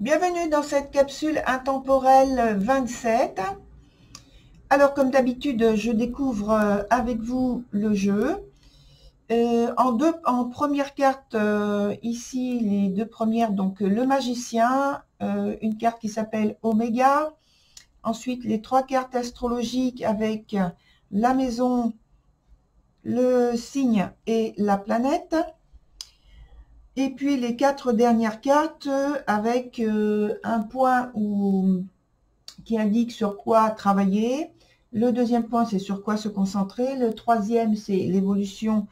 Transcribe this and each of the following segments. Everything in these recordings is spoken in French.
Bienvenue dans cette capsule intemporelle 27. Alors comme d'habitude, je découvre avec vous le jeu. En première carte, ici les deux premières, donc le magicien, une carte qui s'appelle Oméga. Ensuite les trois cartes astrologiques avec la maison, le signe et la planète. Et puis les quatre dernières cartes avec un point qui indique sur quoi travailler. Le deuxième point, c'est sur quoi se concentrer. Le troisième, c'est l'évolution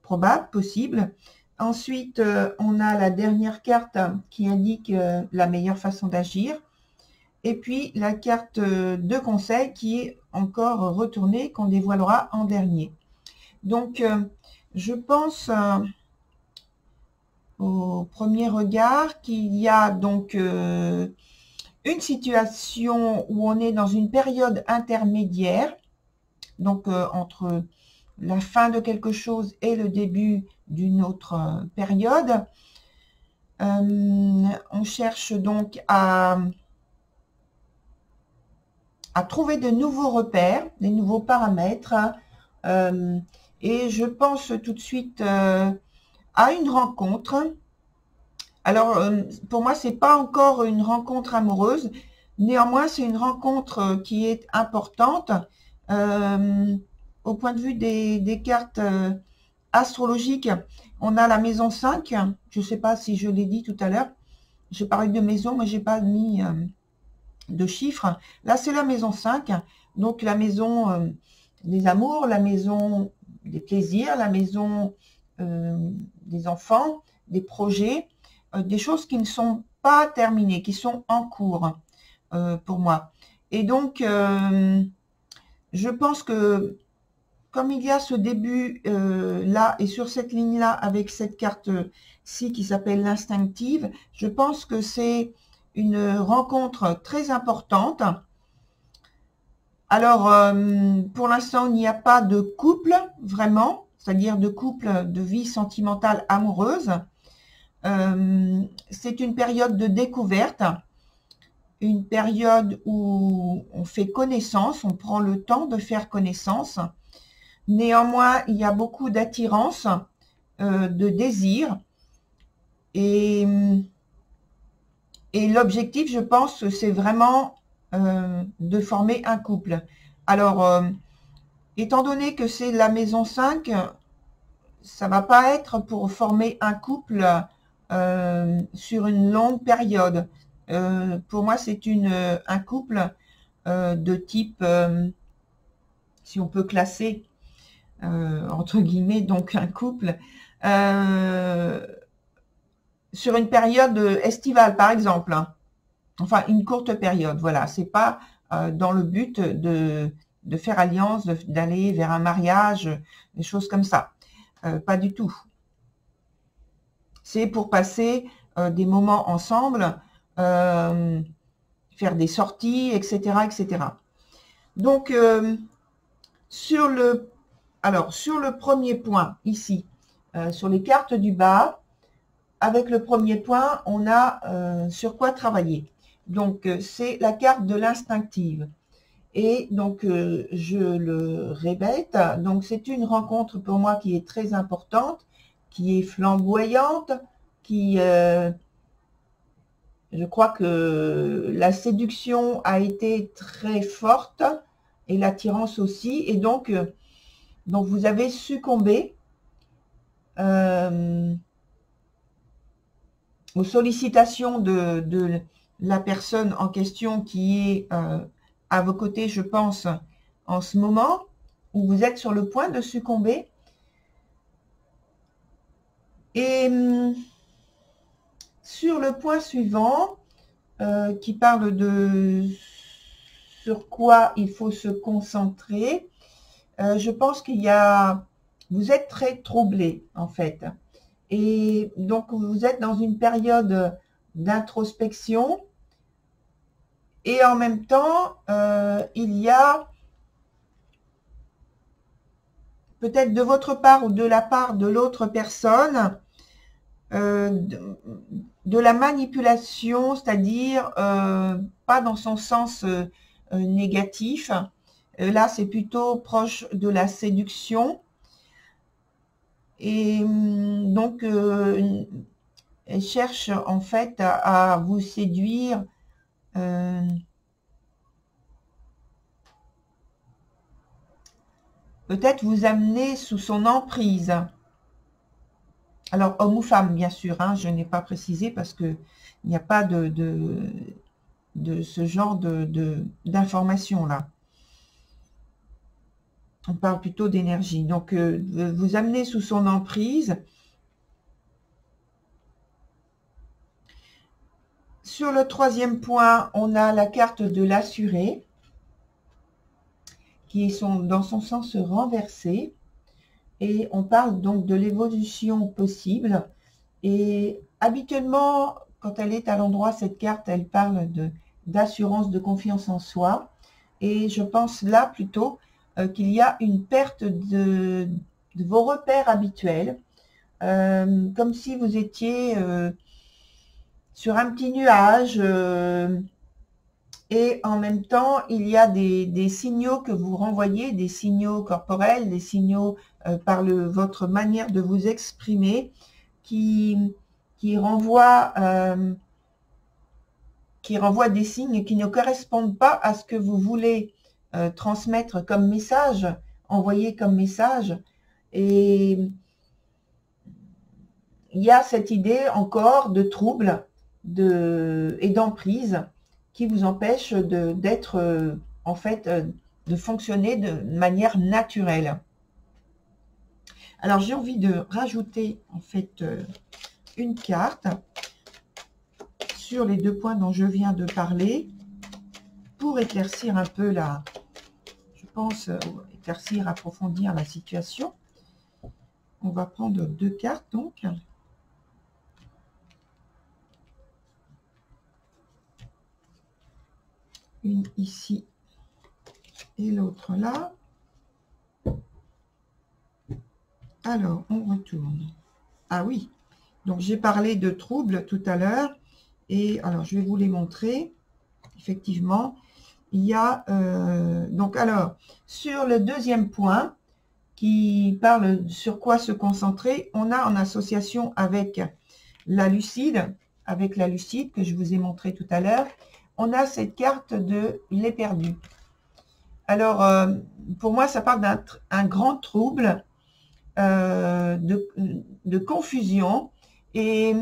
probable, possible. Ensuite, on a la dernière carte qui indique la meilleure façon d'agir. Et puis la carte de conseil qui est encore retournée, qu'on dévoilera en dernier. Donc, je pense... au premier regard, qu'il y a donc une situation où on est dans une période intermédiaire, donc entre la fin de quelque chose et le début d'une autre période. On cherche donc à trouver de nouveaux repères, des nouveaux paramètres, et je pense tout de suite... à une rencontre. Alors pour moi c'est pas encore une rencontre amoureuse, néanmoins c'est une rencontre qui est importante au point de vue des cartes astrologiques. On a la maison 5, je sais pas si je l'ai dit tout à l'heure, j'ai parlé de maison mais j'ai pas mis de chiffres. Là c'est la maison 5, donc la maison des amours, la maison des plaisirs, la maison des enfants, des projets, des choses qui ne sont pas terminées, qui sont en cours pour moi. Et donc, je pense que comme il y a ce début là et sur cette ligne-là avec cette carte-ci qui s'appelle l'instinctive, je pense que c'est une rencontre très importante. Alors, pour l'instant, il n'y a pas de couple vraiment, c'est-à-dire de couple, de vie sentimentale amoureuse. C'est une période de découverte, une période où on fait connaissance, on prend le temps de faire connaissance. Néanmoins, il y a beaucoup d'attirance, de désir. Et l'objectif, je pense, c'est vraiment de former un couple. Alors... étant donné que c'est la maison 5, ça ne va pas être pour former un couple sur une longue période. Pour moi, c'est un couple de type, si on peut classer, entre guillemets, donc un couple, sur une période estivale, par exemple. Enfin, une courte période, voilà. Ce n'est pas dans le but de faire alliance, d'aller vers un mariage, des choses comme ça. Pas du tout. C'est pour passer des moments ensemble, faire des sorties, etc. etc. Donc, sur le premier point, ici, sur les cartes du bas, avec le premier point, on a sur quoi travailler. Donc, c'est la carte de l'instinctive. Et donc, je le répète, donc c'est une rencontre pour moi qui est très importante, qui est flamboyante, qui... je crois que la séduction a été très forte et l'attirance aussi. Et donc vous avez succombé aux sollicitations de la personne en question qui est à vos côtés, je pense, en ce moment, où vous êtes sur le point de succomber. Et... sur le point suivant, qui parle de sur quoi il faut se concentrer, je pense qu'il y a... vous êtes très troublé, en fait. Et donc, vous êtes dans une période d'introspection. Et en même temps, il y a peut-être de votre part ou de la part de l'autre personne, de la manipulation, c'est-à-dire pas dans son sens négatif. Là, c'est plutôt proche de la séduction. Et donc, elle cherche en fait à vous séduire peut-être vous amener sous son emprise. Alors, homme ou femme, bien sûr, hein, je n'ai pas précisé parce qu'il n'y a pas de ce genre d'informations là. On parle plutôt d'énergie. Donc, vous amenez sous son emprise. Sur le troisième point, on a la carte de l'assuré qui est dans son sens renversé. Et on parle donc de l'évolution possible. Et habituellement, quand elle est à l'endroit, cette carte, elle parle d'assurance, de confiance en soi. Et je pense là plutôt qu'il y a une perte de vos repères habituels. Comme si vous étiez sur un petit nuage. Et en même temps, il y a des signaux que vous renvoyez, des signaux corporels, des signaux par votre manière de vous exprimer qui renvoient des signes qui ne correspondent pas à ce que vous voulez transmettre comme message, envoyer comme message. Et il y a cette idée encore de trouble et d'emprise qui vous empêche d'être, en fait, de fonctionner de manière naturelle. Alors, j'ai envie de rajouter, en fait, une carte sur les deux points dont je viens de parler pour éclaircir un peu la, je pense, éclaircir, approfondir la situation. On va prendre deux cartes, donc. Une ici et l'autre là. Alors, on retourne. Ah oui, donc j'ai parlé de troubles tout à l'heure. Et alors, je vais vous les montrer. Effectivement, il y a... donc, alors, sur le deuxième point, qui parle sur quoi se concentrer, on a en association avec la lucide, que je vous ai montré tout à l'heure, on a cette carte de l'éperdu. Alors, pour moi, ça parle d'un grand trouble, de confusion et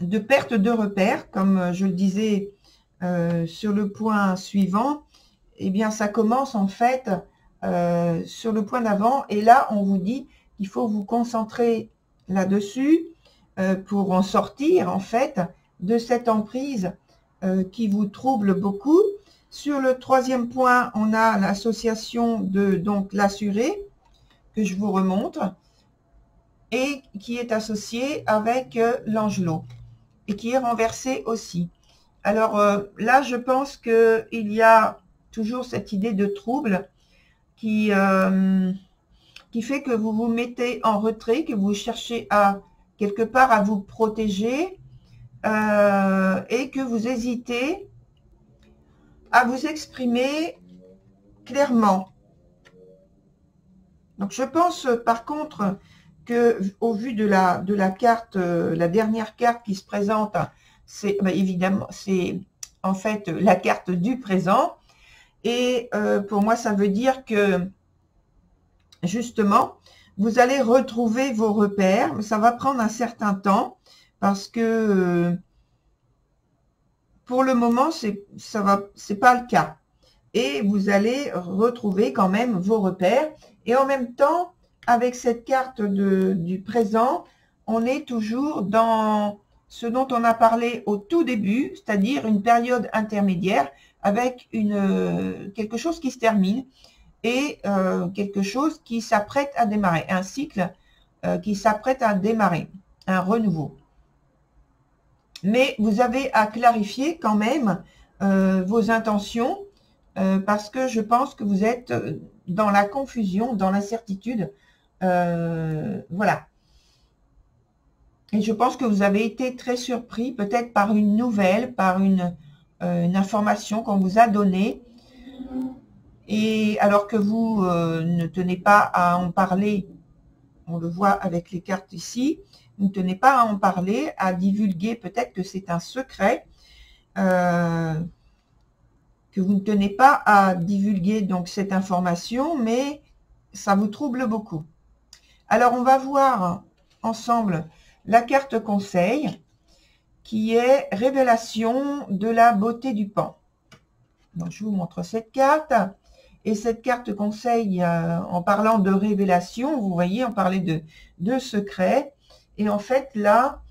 de perte de repères, comme je le disais sur le point suivant. Eh bien, ça commence en fait sur le point d'avant. Et là, on vous dit qu'il faut vous concentrer là-dessus pour en sortir, en fait, de cette emprise qui vous trouble beaucoup. Sur le troisième point, on a l'association de l'assuré, que je vous remontre, et qui est associée avec l'angelot, et qui est renversée aussi. Alors là, je pense qu'il y a toujours cette idée de trouble qui fait que vous vous mettez en retrait, que vous cherchez à quelque part à vous protéger, et que vous hésitez à vous exprimer clairement. Donc, je pense par contre que, au vu de la carte, la dernière carte qui se présente, c'est bah, évidemment, c'est en fait la carte du présent. Et pour moi, ça veut dire que, justement, vous allez retrouver vos repères. Ça va prendre un certain temps parce que, pour le moment, c'est pas le cas. Et vous allez retrouver quand même vos repères. Et en même temps, avec cette carte du présent, on est toujours dans ce dont on a parlé au tout début, c'est-à-dire une période intermédiaire avec quelque chose qui se termine et quelque chose qui s'apprête à démarrer, un cycle qui s'apprête à démarrer, un renouveau. Mais vous avez à clarifier quand même vos intentions parce que je pense que vous êtes dans la confusion, dans l'incertitude. Voilà. Et je pense que vous avez été très surpris peut-être par une nouvelle, par une information qu'on vous a donnée. Et alors que vous ne tenez pas à en parler, on le voit avec les cartes ici, vous ne tenez pas à en parler, à divulguer peut-être que c'est un secret, que vous ne tenez pas à divulguer donc cette information, mais ça vous trouble beaucoup. Alors, on va voir ensemble la carte conseil qui est révélation de la beauté du pan. Donc, je vous montre cette carte. Et cette carte conseil, en parlant de révélation, vous voyez, on parlait de secret. Et en fait, là,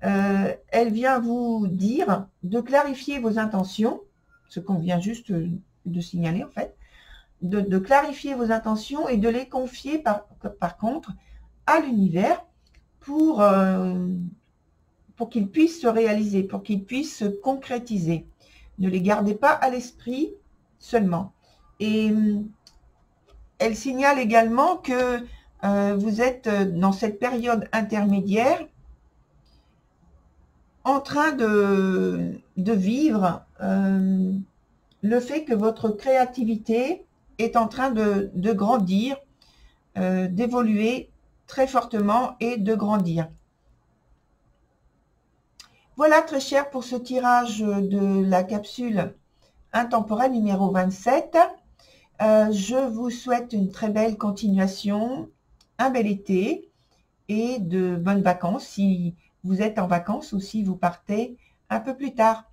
elle vient vous dire de clarifier vos intentions, ce qu'on vient juste de signaler en fait, de clarifier vos intentions et de les confier par contre à l'univers pour qu'ils puissent se réaliser, pour qu'ils puissent se concrétiser. Ne les gardez pas à l'esprit seulement. Et elle signale également que vous êtes dans cette période intermédiaire en train de vivre le fait que votre créativité est en train de grandir, d'évoluer très fortement et de grandir. Voilà, très cher, pour ce tirage de la capsule intemporelle numéro 27. Je vous souhaite une très belle continuation, un bel été et de bonnes vacances si vous êtes en vacances ou si vous partez un peu plus tard.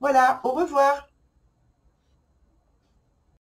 Voilà, au revoir.